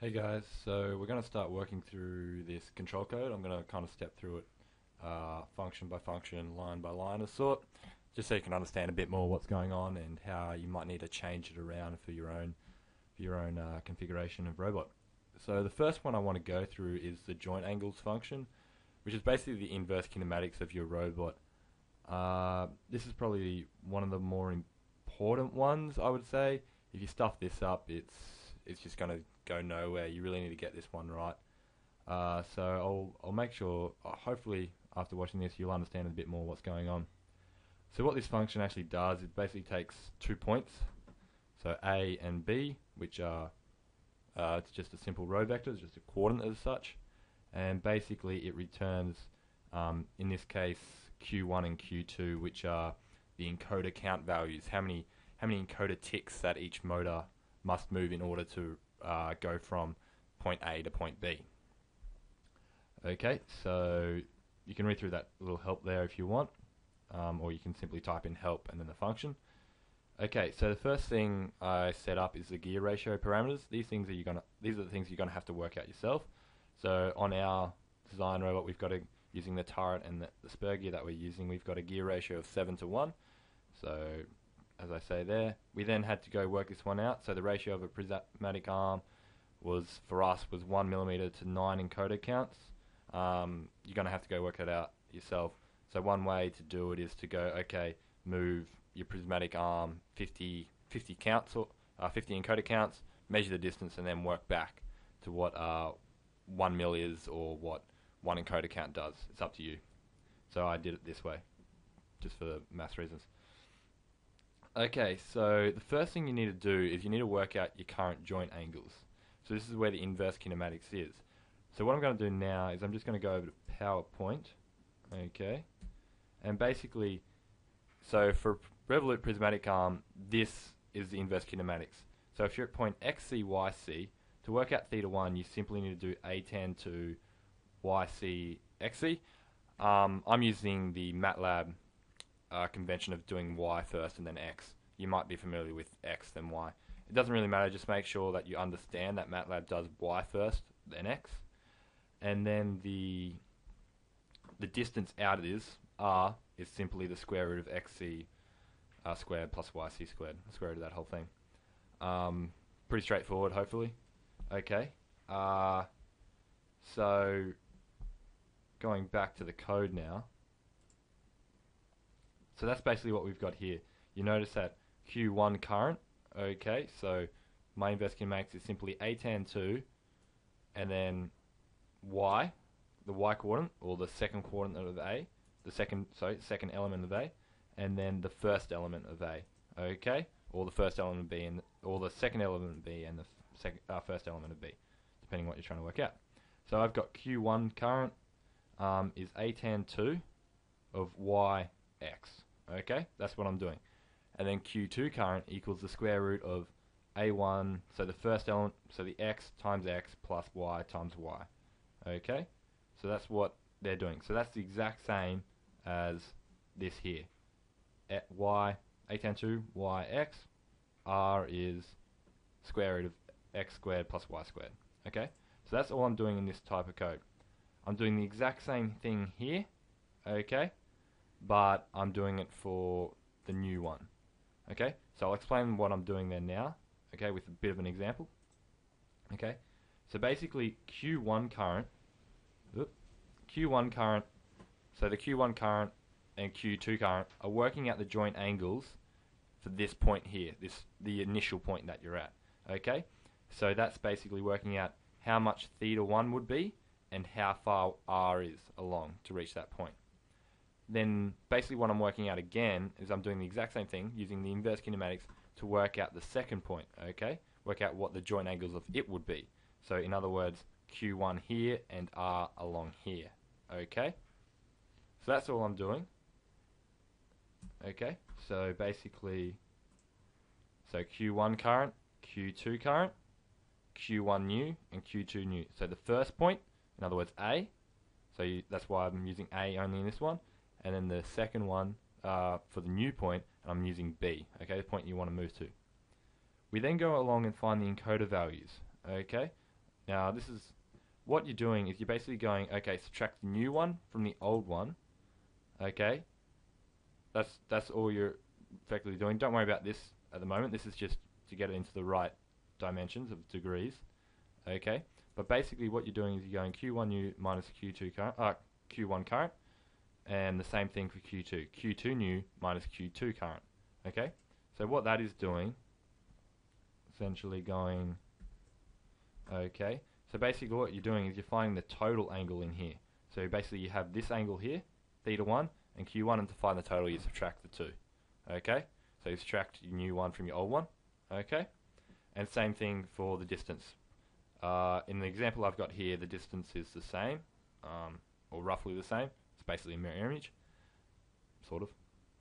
Hey guys, so we're going to start working through this control code. I'm going to kind of step through it function by function, line by line of sort, just so you can understand a bit more what's going on and how you might need to change it around for your own configuration of robot. So the first one I want to go through is the joint angles function, which is basically the inverse kinematics of your robot. This is probably one of the more important ones, I would say. If you stuff this up, it's just going to go nowhere. You really need to get this one right. So I'll make sure, hopefully after watching this, you'll understand a bit more what's going on. So what this function actually does, it basically takes 2 points, so A and B, which are it's just a simple row vector, it's just a coordinate as such, and basically it returns, in this case, Q1 and Q2, which are the encoder count values, how many encoder ticks that each motor must move in order to go from point A to point B. Okay, so you can read through that little help there if you want, or you can simply type in help and then the function. Okay, so the first thing I set up is the gear ratio parameters. These are the things you're gonna have to work out yourself. So on our design robot, we've got using the turret and the spur gear that we're using, we've got a gear ratio of 7 to 1. So as I say there, we then had to go work this one out. So the ratio of a prismatic arm was, for us, was 1 millimeter to 9 encoder counts. You're gonna have to go work it out yourself. So one way to do it is to go, okay, move your prismatic arm 50 counts, or 50 encoder counts, measure the distance, and then work back to what 1 mil is, or what 1 encoder count does. It's up to you. So I did it this way, just for math reasons. Okay, so the first thing you need to do is you need to work out your current joint angles. So this is where the inverse kinematics is. So what I'm going to do now is I'm just going to go over to PowerPoint, okay, and basically, so for revolute prismatic arm, this is the inverse kinematics. So if you're at point XC, YC, to work out theta 1, you simply need to do atan2 YC, XC. I'm using the MATLAB convention of doing Y first and then X. You might be familiar with X, then Y. It doesn't really matter, just make sure that you understand that MATLAB does Y first, then X. And then the distance out of this, R, is simply the square root of XC squared plus YC squared. The square root of that whole thing. Pretty straightforward, hopefully. Okay. So going back to the code now. So that's basically what we've got here. You notice that Q1 current. Okay, so my inverse kinematics is simply atan2 and then Y, the Y coordinate, or the second coordinate of A, second element of A, and then the first element of A, okay, or the first element of B, and or the second element of B and the first element of B, depending on what you're trying to work out. So I've got Q1 current is atan2 of Y X, okay, that's what I'm doing, and then Q2 current equals the square root of A1, so the first element, so the X times X plus Y times Y, okay, so that's what they're doing. So that's the exact same as this here. At Y, atan2, Y, X, R is square root of X squared plus Y squared. Okay? So that's all I'm doing in this type of code. I'm doing the exact same thing here, okay? But I'm doing it for the new one. Okay? So I'll explain what I'm doing there now, okay, with a bit of an example. Okay? So basically Q1 current, so the Q1 current and Q2 current are working out the joint angles for this point here, the initial point that you're at, okay? So that's basically working out how much theta 1 would be and how far R is along to reach that point. Then basically what I'm working out again is I'm doing the exact same thing using the inverse kinematics to work out the second point, okay? Work out what the joint angles of it would be. So in other words, Q1 here and R along here, okay? So that's all I'm doing. Okay, so basically, so Q1 current, Q2 current, Q1 new, and Q2 new. So the first point, in other words, A, so that's why I'm using A only in this one, and then the second one for the new point, and I'm using B, okay, the point you want to move to. We then go along and find the encoder values, okay? Now this is what you're doing is you're basically going, okay, subtract the new one from the old one. Okay, that's all you're effectively doing. Don't worry about this at the moment. This is just to get it into the right dimensions of degrees. Okay, but basically what you're doing is you're going Q1U minus Q2 current, Q1 current, and the same thing for Q2, Q2 new minus Q2 current. Okay, so what that is doing, essentially going, okay, so basically what you're doing is you're finding the total angle in here. So basically you have this angle here, theta 1, and Q1, and to find the total you subtract the 2. Okay, so you subtract your new one from your old one. Okay, and same thing for the distance. In the example I've got here, the distance is the same, or roughly the same. It's basically a mirror image, sort of.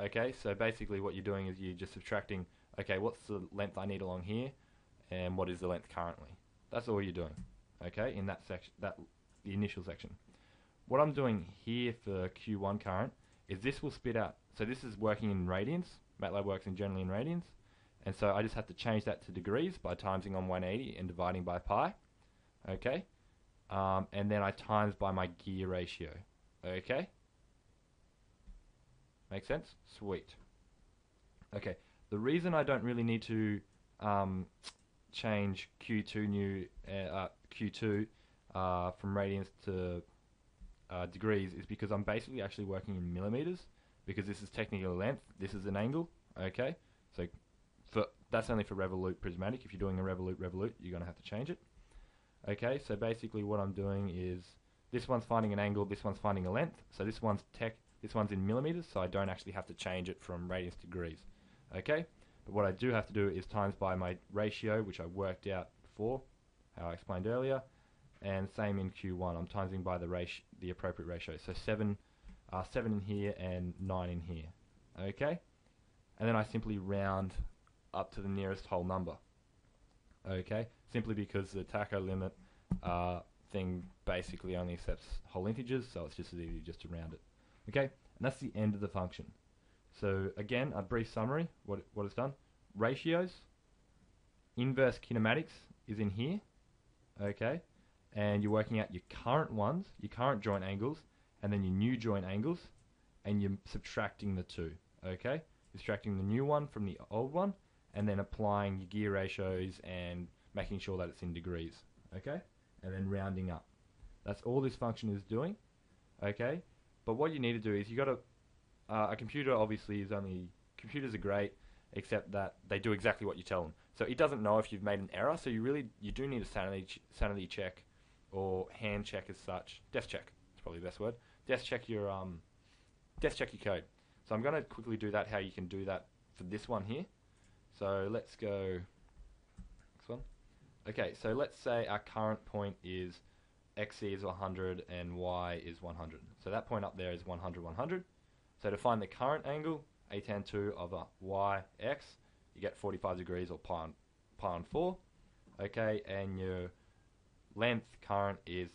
Okay, so basically what you're doing is you're just subtracting, okay, what's the length I need along here, and what is the length currently. That's all you're doing, okay, in that section, the initial section. What I'm doing here for Q1 current is this will spit out, so this is working in radians, MATLAB works generally in radians, and so I just have to change that to degrees by timesing on 180 and dividing by pi, okay, and then I times by my gear ratio, okay, make sense? Sweet. Okay, the reason I don't really need to change Q2 new Q2 from radians to degrees is because I'm basically actually working in millimeters, because this is technically length, this is an angle, okay, so that's only for revolute prismatic. If you're doing a revolute, you're going to have to change it. Okay, so basically what I'm doing is this one's finding an angle, this one's finding a length, so this one's in millimeters, so I don't actually have to change it from radians to degrees. Okay, but what I do have to do is times by my ratio, which I worked out before, how I explained earlier, and same in Q1, I'm timesing by the appropriate ratio, so 7 in here and 9 in here. Okay, and then I simply round up to the nearest whole number. Okay, simply because the Taco limit thing basically only accepts whole integers, so it's just as easy just to round it. Okay, and that's the end of the function. So again, a brief summary, what it's done. Ratios, inverse kinematics is in here, okay, and you're working out your current ones, your current joint angles, and then your new joint angles, and you're subtracting the two, okay? Subtracting the new one from the old one, and then applying your gear ratios and making sure that it's in degrees, okay, and then rounding up. That's all this function is doing, okay. But what you need to do is you got a computer obviously is only, computers are great except that they do exactly what you tell them, so it doesn't know if you've made an error, so you do need a sanity check, or hand check as such, desk check, it's probably the best word, desk check your code. So I'm going to quickly do that, how you can do that for this one here. So let's go next one. Okay, so let's say our current point is XC is 100 and Y is 100. So that point up there is 100, 100. So to find the current angle, atan2 of a YX, you get 45 degrees or pi on 4. Okay, and your length current is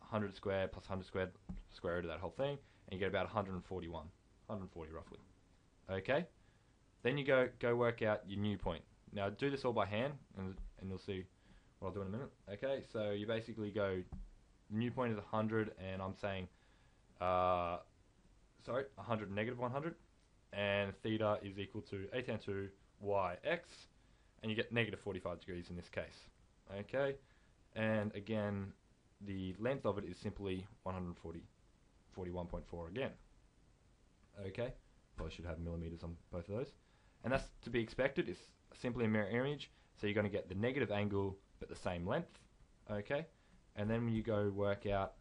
100 squared plus 100 squared, square root of that whole thing, and you get about 141. 140 roughly. Okay, then you go work out your new point. Now do this all by hand, and you'll see what I'll do in a minute. Okay, so you basically go, new point is 100, and I'm saying, sorry, 100 negative 100, and theta is equal to atan2 yx, and you get negative 45 degrees in this case. Okay, and again, the length of it is simply 140, 41.4 again. Okay, probably should have millimeters on both of those, and that's to be expected. It's simply a mirror image, so you're going to get the negative angle but the same length. Okay, and then when you go work out,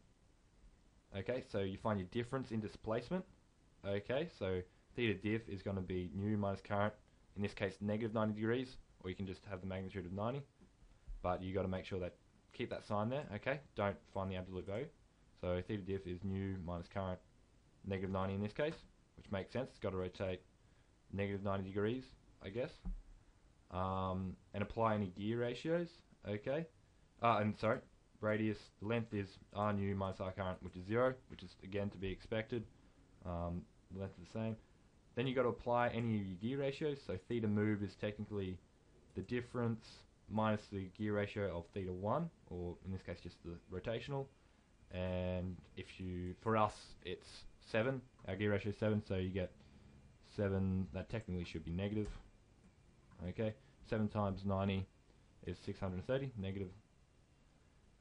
okay, so you find your difference in displacement. Okay, so theta diff is going to be new minus current, in this case negative 90 degrees, or you can just have the magnitude of 90, but you got to make sure that, keep that sign there, okay, don't find the absolute value. So theta diff is new minus current, negative 90 in this case, which makes sense, it's got to rotate negative 90 degrees, I guess, and apply any gear ratios, okay, and sorry, radius, the length is r nu minus r current, which is 0, which is again to be expected, the length is the same. Then you got to apply any of your gear ratios, so theta move is technically the difference minus the gear ratio of theta 1, or in this case just the rotational, and if you, for us it's 7, our gear ratio is 7, so you get 7, that technically should be negative, okay, 7 times 90 is 630, negative,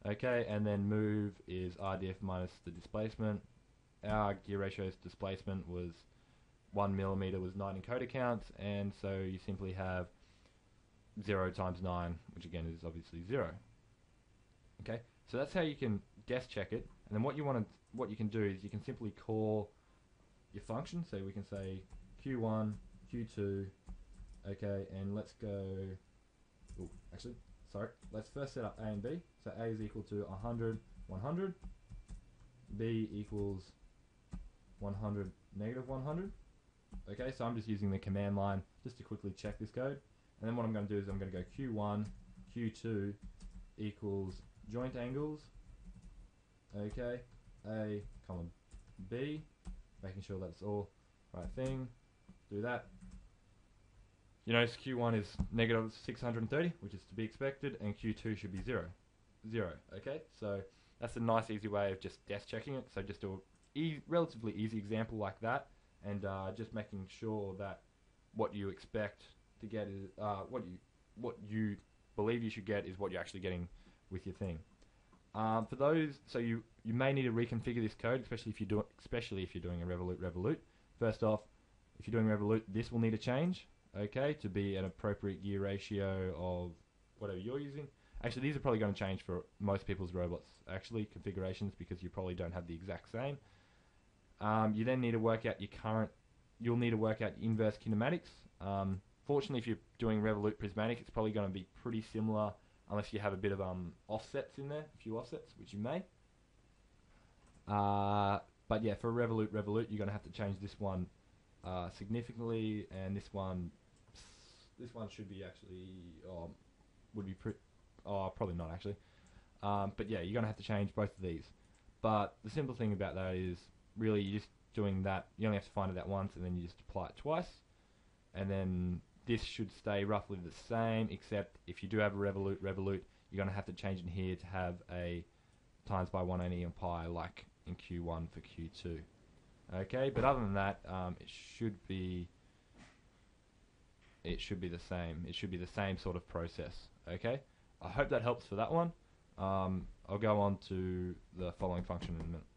okay, and then move is RDF minus the displacement. Our gear ratio's displacement was 1 millimeter, was 9 encoder counts, and so you simply have 0 times 9, which again is obviously 0. Okay, so that's how you can guess check it, and then what you can do is you can simply call your function. So we can say Q1, Q2, okay, and let's go. Oh, actually, sorry. Let's first set up A and B. So A is equal to 100, 100. B equals 100, negative 100. Okay, so I'm just using the command line just to quickly check this code. And then what I'm going to do is I'm going to go Q1, Q2 equals joint angles, okay, A, column, B, making sure that's all right thing, do that. You notice Q1 is negative 630, which is to be expected, and Q2 should be 0. 0, okay, so that's a nice easy way of just guess checking it, so just do a relatively easy example like that, and just making sure that what you expect to get is what you believe you should get is what you're actually getting with your thing. For those, so you may need to reconfigure this code, especially if you're doing a revolute. First off, if you're doing revolute, this will need a change, okay, to be an appropriate gear ratio of whatever you're using. Actually, these are probably going to change for most people's robots, actually, configurations, because you probably don't have the exact same. You then need to work out your current. You'll need to work out inverse kinematics. Fortunately, if you're doing revolute prismatic, it's probably going to be pretty similar, unless you have a bit of offsets in there, a few offsets, which you may. But yeah, for revolute, you're going to have to change this one significantly, and this one should be actually would be pretty. Oh, probably not actually. But yeah, you're going to have to change both of these. But the simple thing about that is really you're just doing that. You only have to find it that once, and then you just apply it twice. And then this should stay roughly the same, except if you do have a revolute, you're going to have to change in here to have a times by 180 on pi, like in Q1 for Q2. Okay, but other than that, it should be the same. It should be the same sort of process. Okay, I hope that helps for that one. I'll go on to the following function in a minute.